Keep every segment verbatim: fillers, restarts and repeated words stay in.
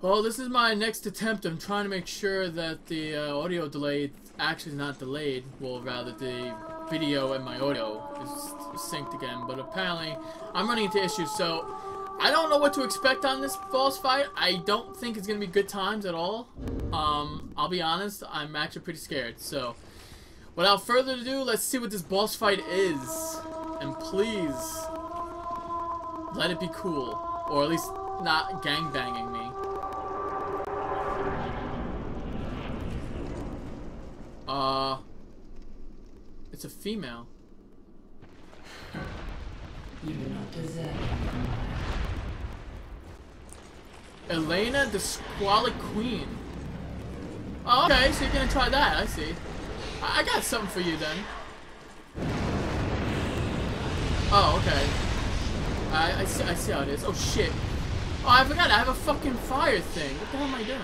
Well, this is my next attempt. I'm trying to make sure that the uh, audio delay actually is not delayed. Well, rather the video and my audio is synced again. But apparently, I'm running into issues. So, I don't know what to expect on this boss fight. I don't think it's going to be good times at all. Um, I'll be honest. I'm actually pretty scared. So, without further ado, let's see what this boss fight is. And please, let it be cool. Or at least not gangbanging me. Uh, it's a female. You do not deserve it. Elana, the Squalid Queen. Oh, okay, so you're gonna try that, I see. I, I got something for you then. Oh, okay. I, I, see, I see how it is. Oh, shit. Oh, I forgot, I have a fucking fire thing. What the hell am I doing?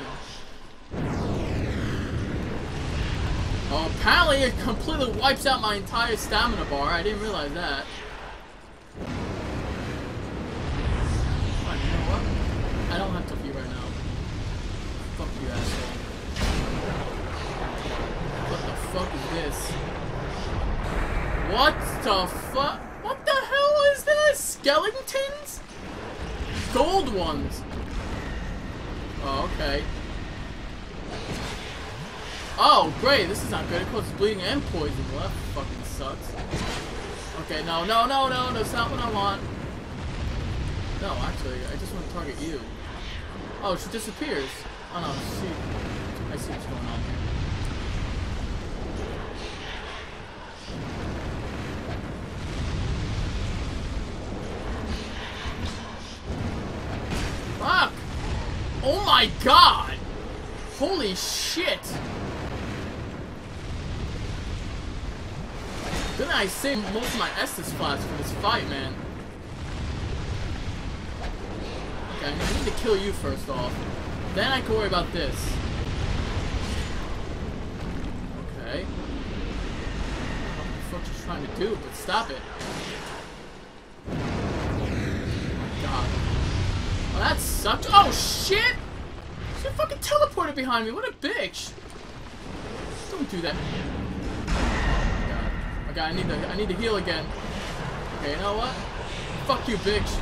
Oh, apparently it completely wipes out my entire stamina bar. I didn't realize that. But you know what? I don't have to be right now. Fuck you, asshole. What the fuck is this? What the fuck? What the hell is this? Skeletons? Gold ones. Oh, okay. Oh, great, this is not good. It causes bleeding and poison. Well, that fucking sucks. Okay, no, no, no, no, no, that's not what I want. No, actually, I just want to target you. Oh, she disappears. Oh, no, see. I see what's going on here. Fuck! Oh my god! Holy shit! Didn't I save most of my Estus Flasks for this fight, man? Okay, I need to kill you first off. Then I can worry about this. Okay. What the fuck you trying to do, but stop it. Oh my god. Well, that sucked. Oh shit! She fucking teleported behind me, what a bitch! Don't do that. God, I need to I need to heal again. Okay, you know what? Fuck you, bitch.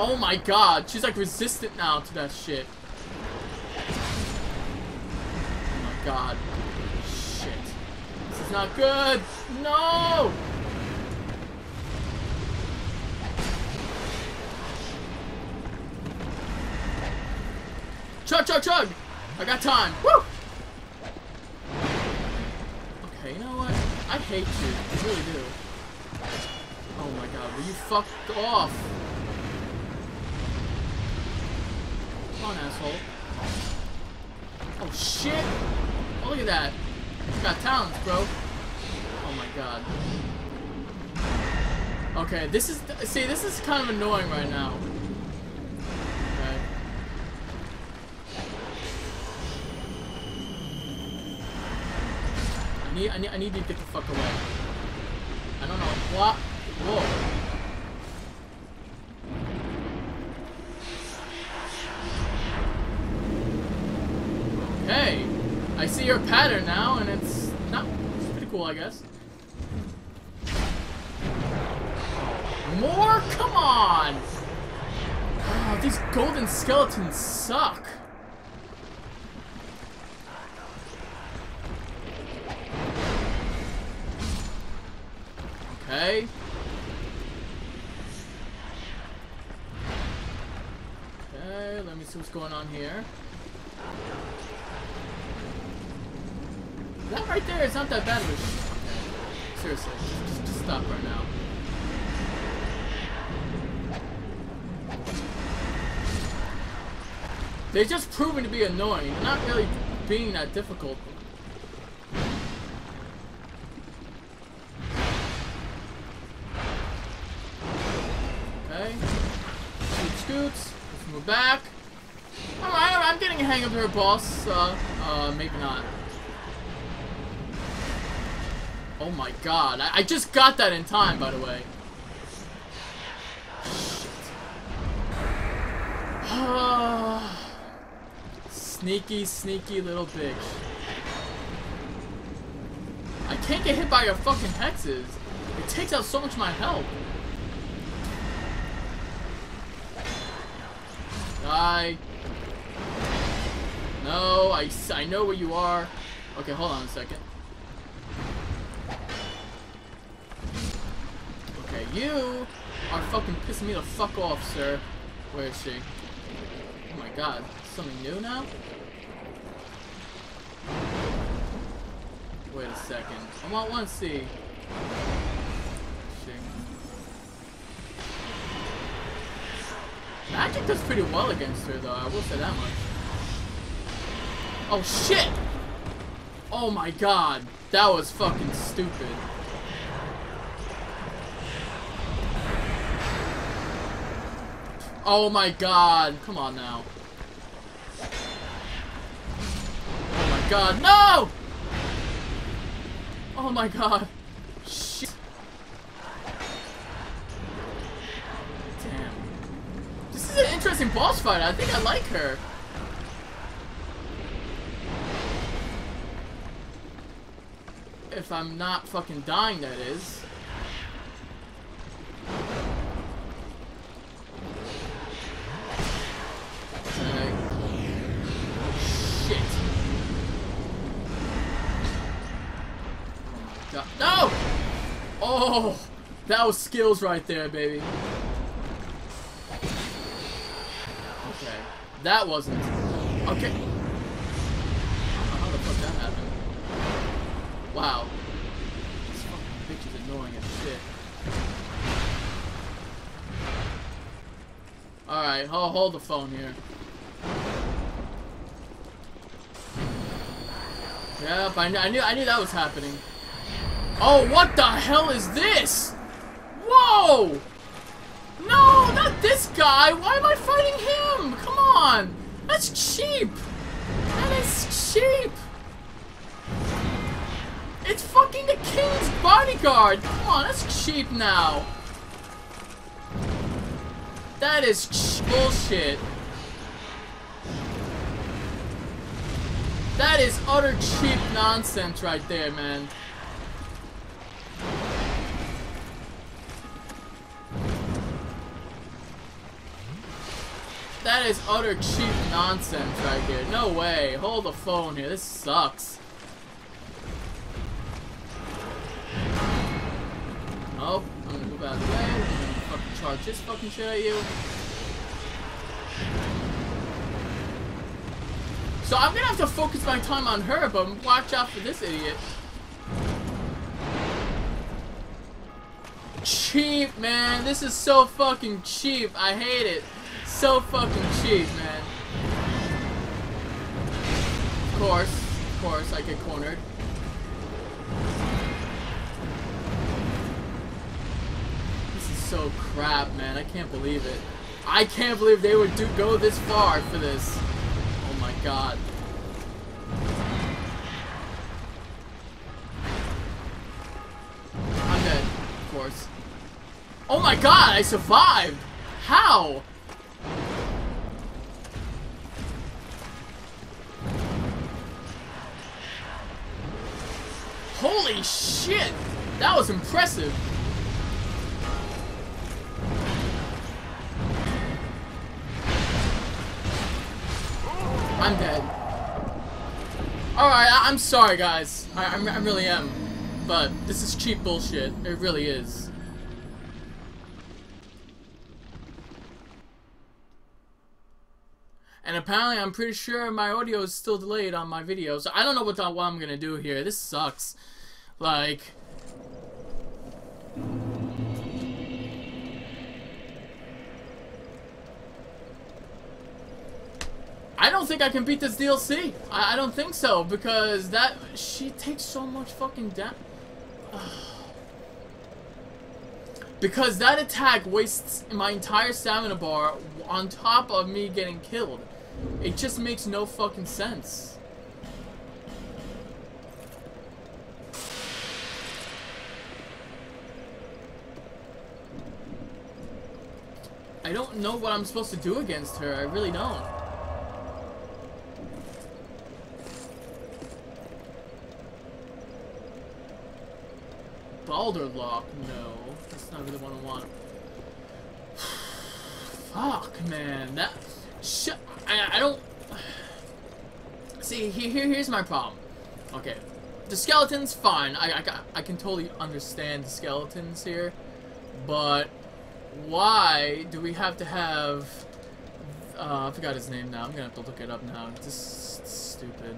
Oh my god, she's like resistant now to that shit. Oh my god. Shit. This is not good! No! Chug chug chug! I got time. Woo! You know what? I hate you. I really do. Oh my god, will you fuck off? Come on, asshole. Oh shit! Oh, look at that. He's got talents, bro. Oh my god. Okay, this is... Th see, this is kind of annoying right now. Okay. I need, I need to get the fuck away. I don't know what. Whoa. Okay. I see your pattern now, and it's not. It's pretty cool, I guess. More? Come on! Oh, these golden skeletons suck. Okay. Okay, let me see what's going on here. That right there is not that bad of a shit. Seriously, just, just stop right now. They're just proving to be annoying. They're not really being that difficult. Back. Alright, alright, I'm getting a hang of her, boss. Uh, uh, maybe not. Oh my god, I, I just got that in time, by the way. Shit. Sneaky, sneaky little bitch. I can't get hit by your fucking hexes. It takes out so much of my health. Die. No, I, I know where you are. Okay, hold on a second. Okay, you are fucking pissing me the fuck off, sir. Where is she? Oh my god. Something new now? Wait a second. I want one C. Magic does pretty well against her though, I will say that much. Oh shit! Oh my god, that was fucking stupid. Oh my god, come on now. Oh my god, no! Oh my god. Shit. Damn. This is an interesting boss fight. I think I like her. If I'm not fucking dying, that is. No! Oh! That was skills right there, baby. Okay. That wasn't. Okay. I don't know how the fuck that happened. Wow. This fucking bitch is annoying as shit. Alright, I'll hold the phone here. Yep, I knew, I knew, I knew that was happening. Oh, what the hell is this? Whoa! No, not this guy! Why am I fighting him? Come on! That's cheap! That is cheap! It's fucking the king's bodyguard! Come on, that's cheap now! That is ch- bullshit. That is utter cheap nonsense right there, man. That is utter cheap nonsense right here. No way. Hold the phone here. This sucks. Nope. I'm gonna move out of the way. I'm gonna fucking charge this fucking shit at you. So I'm gonna have to focus my time on her, but watch out for this idiot. Cheap, man. This is so fucking cheap. I hate it. So fucking cheap, man. Of course, of course, I get cornered. This is so crap, man. I can't believe it. I can't believe they would do go this far for this. Oh my god. I'm dead, of course. Oh my god, I survived! How? Holy shit! That was impressive! I'm dead. Alright, I'm sorry guys. I, I'm, I really am. But this is cheap bullshit. It really is. And apparently, I'm pretty sure my audio is still delayed on my video, so I don't know what, the, what I'm gonna do here. This sucks. Like... I don't think I can beat this D L C. I, I don't think so, because that... She takes so much fucking damage. Because that attack wastes my entire stamina bar on top of me getting killed. It just makes no fucking sense. I don't know what I'm supposed to do against her. I really don't. Balderlock? No. That's not really what I want. Fuck, man. That... Sh I, I don't... See, here, here, here's my problem. Okay. The skeletons, fine. I, I, I can totally understand the skeletons here. But... Why do we have to have... Uh, I forgot his name now. I'm gonna have to look it up now. It's just stupid.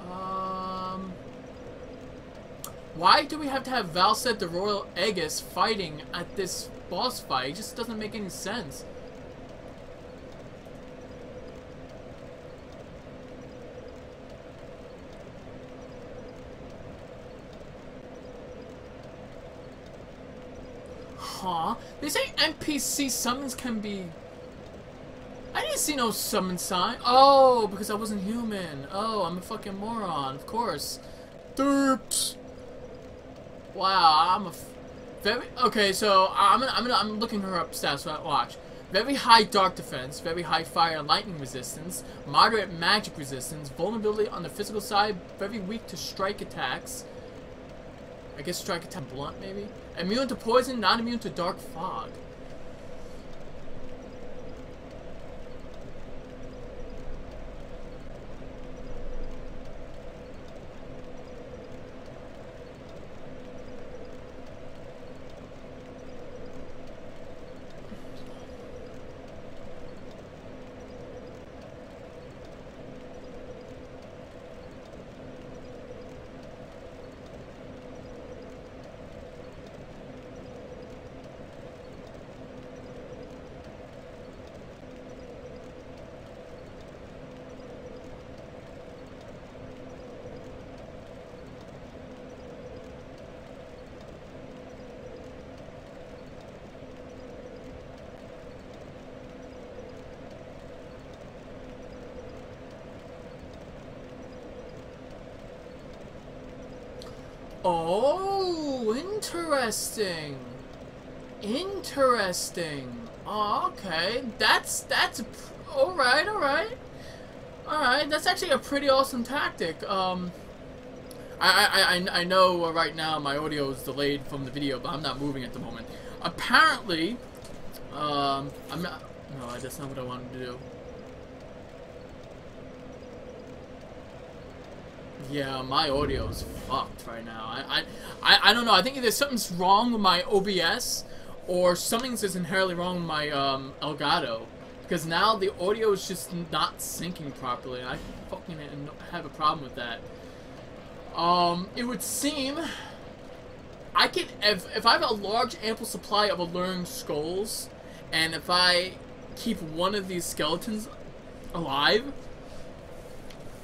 Um, why do we have to have Velstadt, the Royal Aegis, fighting at this boss fight? It just doesn't make any sense. Huh? They say N P C summons can be... I didn't see no summon sign. Oh, because I wasn't human. Oh, I'm a fucking moron. Of course. Derps. Wow, I'm a... F very... Okay, so I'm gonna, I'm gonna, I'm looking her up stats. Watch. Very high dark defense. Very high fire and lightning resistance. Moderate magic resistance. Vulnerability on the physical side. Very weak to strike attacks. I guess strike attack blunt, maybe? Immune to poison, not immune to dark fog. Oh, interesting. Interesting. Oh, okay. That's, that's, alright, alright. Alright, that's actually a pretty awesome tactic. Um, I, I, I, I know uh, right now my audio is delayed from the video, but I'm not moving at the moment. Apparently, um, I'm not, no, that's not what I wanted to do. Yeah, my audio is fucked right now. I, I, I, I don't know. I think either something's wrong with my O B S, or something's just inherently wrong with my um, Elgato, because now the audio is just not syncing properly. I fucking have a problem with that. Um, it would seem I could if if I have a large ample supply of alluring skulls, and if I keep one of these skeletons alive,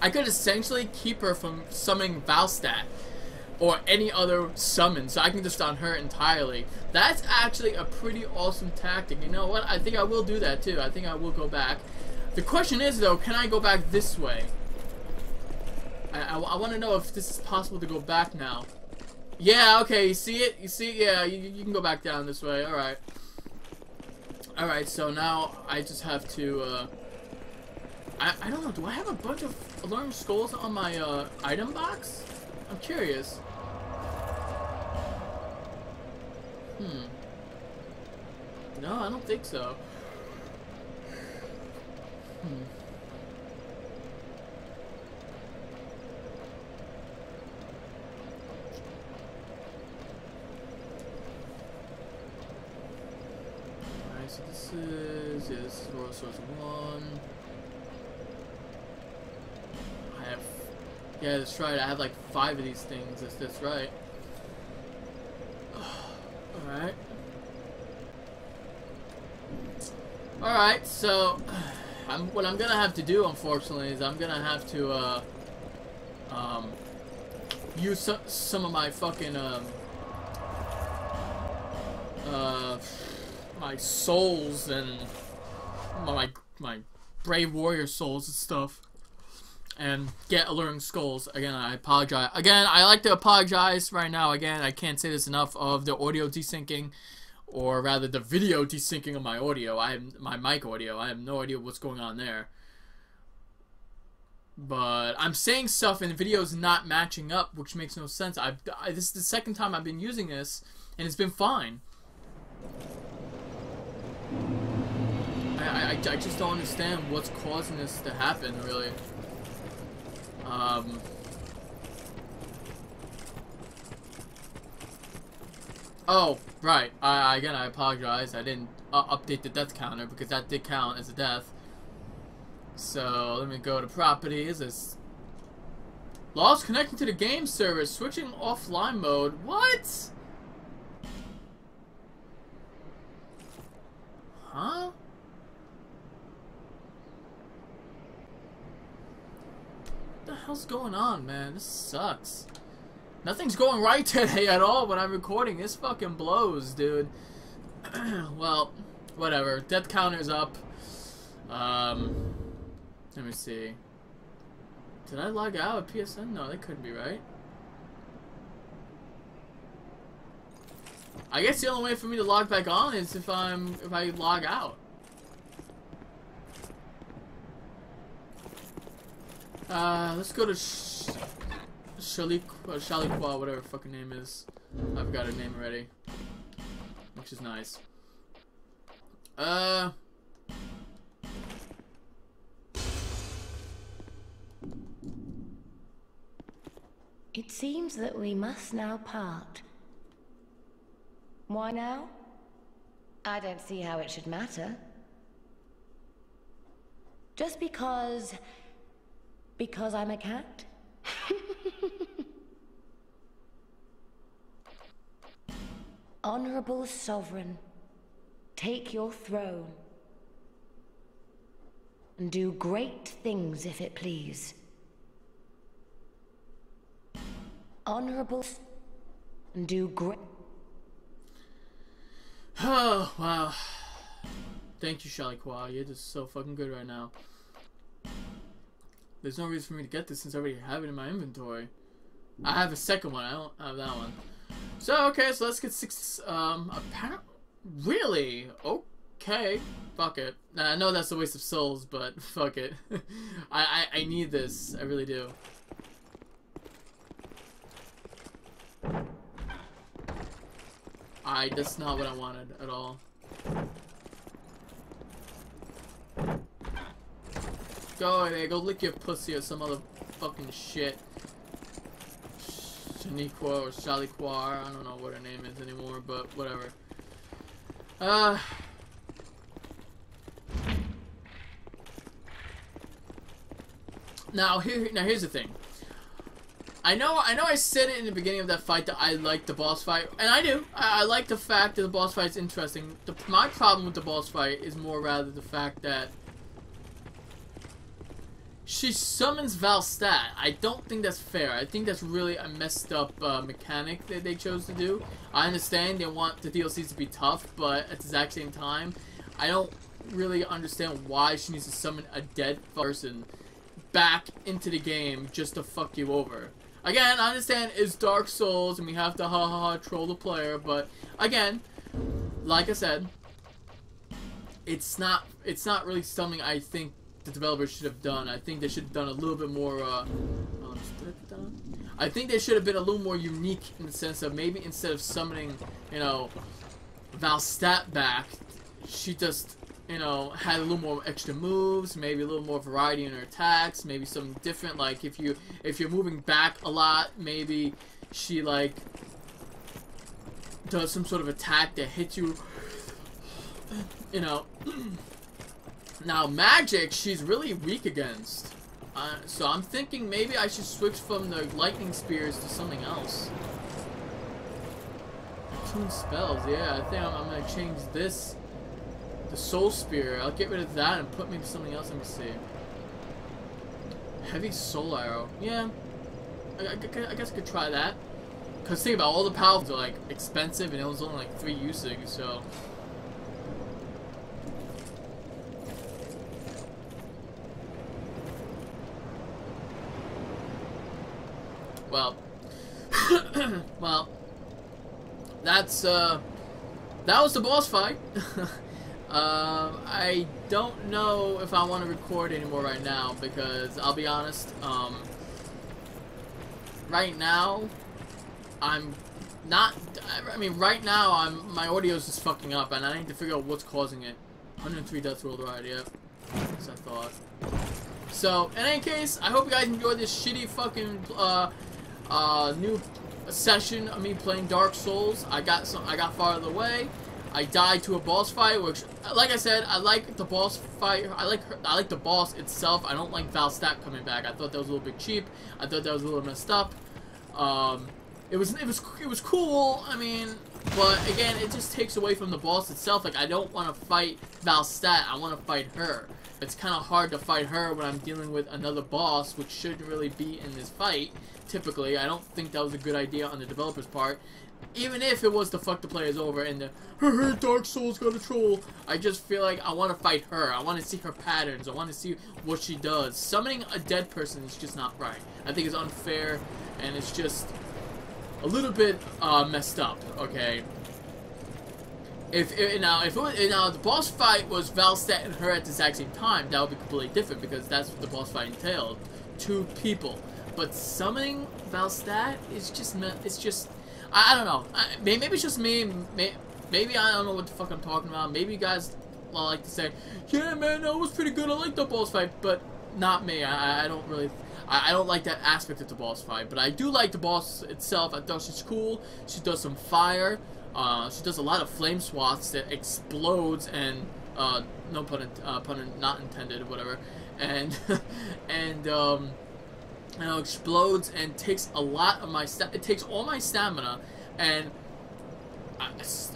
I could essentially keep her from summoning Velstadt or any other summon, so I can just stun her entirely. That's actually a pretty awesome tactic. You know what? I think I will do that too. I think I will go back. The question is though, can I go back this way? I, I, I want to know if this is possible to go back now. Yeah, okay, you see it? You see? Yeah, you, you can go back down this way. Alright. Alright, so now I just have to... Uh, I, I don't know, do I have a bunch of alarm skulls on my uh, item box? I'm curious. Hmm. No, I don't think so. Hmm. Alright, so this is... Yeah, this is Royal Source one. Yeah, that's right. I have like five of these things. That's, that's right. Alright. Alright, so... I'm, what I'm gonna have to do, unfortunately, is I'm gonna have to, uh... Um... Use some, some of my fucking, um... Uh... My souls and... My... My brave warrior souls and stuff. And get alluring skulls. Again, I apologize. Again, I like to apologize right now. Again, I can't say this enough of the audio desyncing, or rather the video desyncing of my audio. I have my mic audio. I have no idea what's going on there. But I'm saying stuff and the video's not matching up, which makes no sense. I've, I, this is the second time I've been using this, and it's been fine. I, I, I just don't understand what's causing this to happen, really. Um... Oh, right. I, again, I apologize. I didn't uh, update the death counter because that did count as a death. So, let me go to properties. It's lost connecting to the game server. Switching offline mode. What? Huh? What the hell's going on, man? This sucks. Nothing's going right today at all when I'm recording. This fucking blows, dude. Well, whatever. Death counter's up. Um, let me see. Did I log out of P S N? No, that couldn't be right. I guess the only way for me to log back on is if I'm if I log out. Uh, let's go to. Sh Shaliqua, Shaliqua, whatever her fucking name is. I've got her name already, which is nice. Uh, it seems that we must now part. Why now? I don't see how it should matter. Just because, because I'm a cat? Honorable Sovereign, take your throne and do great things if it please. Honorable and do great. Oh, wow. Thank you, Shaliqua. You're just so fucking good right now. There's no reason for me to get this since I already have it in my inventory. I have a second one. I don't have that one. So, okay, so let's get six, um, apparent- Really? Okay. Fuck it. Now, I know that's a waste of souls, but fuck it. I, I, I need this. I really do. I- that's not what I wanted at all. Go away there, go lick your pussy or some other fucking shit. Shaniqua or Shaliqua, I don't know what her name is anymore, but whatever. Uh. Now here, now here's the thing. I know, I know, I said it in the beginning of that fight that I like the boss fight, and I do. I, I like the fact that the boss fight is interesting. The, my problem with the boss fight is more rather the fact that. She summons Velstadt. I don't think that's fair. I think that's really a messed up uh, mechanic that they chose to do. I understand they want the D L Cs to be tough, but at the exact same time, I don't really understand why she needs to summon a dead person back into the game just to fuck you over. Again, I understand it's Dark Souls and we have to ha ha ha troll the player, but again, like I said, it's not it's not really something I think the developers should have done. I think they should have done a little bit more uh, I think they should have been a little more unique in the sense of maybe instead of summoning, you know, Velstadt back, she just, you know, had a little more extra moves, maybe a little more variety in her attacks, maybe something different, like if you if you're moving back a lot, maybe she like does some sort of attack that hits you, you know. Now, magic, she's really weak against. Uh, so I'm thinking maybe I should switch from the lightning spears to something else. Tune spells, yeah, I think I'm, I'm going to change this. The soul spear, I'll get rid of that and put maybe something else, let me see. Heavy soul arrow, yeah. I, I, I guess I could try that. Because think about all the powers are like expensive and it was only like three usage, so... Well, well, that's, uh, that was the boss fight. Um, I don't know if I want to record anymore right now, because I'll be honest, um, right now, I'm not, I mean, right now, I'm, my audio's just fucking up, and I need to figure out what's causing it. one hundred three deaths worldwide, yep, as I thought. So, in any case, I hope you guys enjoyed this shitty fucking, uh, uh, new session of me playing Dark Souls. I got some, I got far out of the way. I died to a boss fight, which, like I said, I like the boss fight. I like her, I like the boss itself. I don't like Velstadt coming back. I thought that was a little bit cheap. I thought that was a little messed up. Um, it was it was it was cool. I mean, but again, it just takes away from the boss itself. Like, I don't want to fight Velstadt. I want to fight her. It's kind of hard to fight her when I'm dealing with another boss, which shouldn't really be in this fight. Typically, I don't think that was a good idea on the developer's part. Even if it was to fuck the players over and the her Dark Souls got a troll, I just feel like I want to fight her. I want to see her patterns. I want to see what she does. Summoning a dead person is just not right. I think it's unfair, and it's just a little bit uh, messed up. Okay. If it, now if it was, now the boss fight was Velstadt and her at the exact same time, that would be completely different because that's what the boss fight entailed, two people. But summoning Velstadt is just it's just. I don't know. Maybe it's just me. Maybe I don't know what the fuck I'm talking about. Maybe you guys like to say, "Yeah, man, that was pretty good. I like the boss fight," but not me. I, I don't really. I, I don't like that aspect of the boss fight. But I do like the boss itself. I thought she's cool. She does some fire. Uh, she does a lot of flame swats that explodes and uh, no pun uh, pun not intended, whatever. And and um. You know, explodes and takes a lot of my sta it takes all my stamina and I,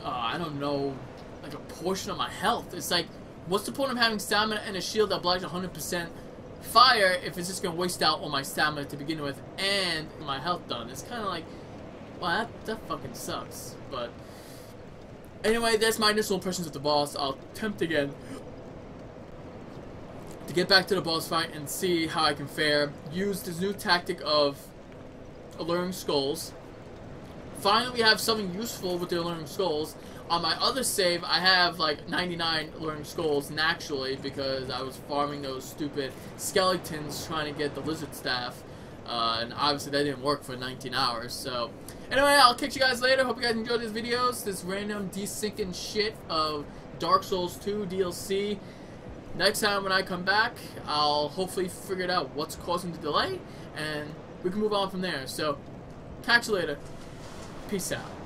uh, I don't know, like a portion of my health. It's like, what's the point of having stamina and a shield that blocks one hundred percent fire if it's just gonna waste out all my stamina to begin with and my health done? It's kind of like, well, that, that fucking sucks. But anyway, that's my initial impressions of the boss. I'll attempt again to get back to the boss fight and see how I can fare. Use this new tactic of alluring skulls. Finally, we have something useful with the alluring skulls. On my other save, I have like ninety-nine alluring skulls naturally because I was farming those stupid skeletons trying to get the lizard staff. Uh, and obviously that didn't work for nineteen hours, so... Anyway, I'll catch you guys later. Hope you guys enjoyed these videos. This random desyncing shit of Dark Souls two D L C. Next time when I come back, I'll hopefully figure out what's causing the delay, and we can move on from there. So, catch you later. Peace out.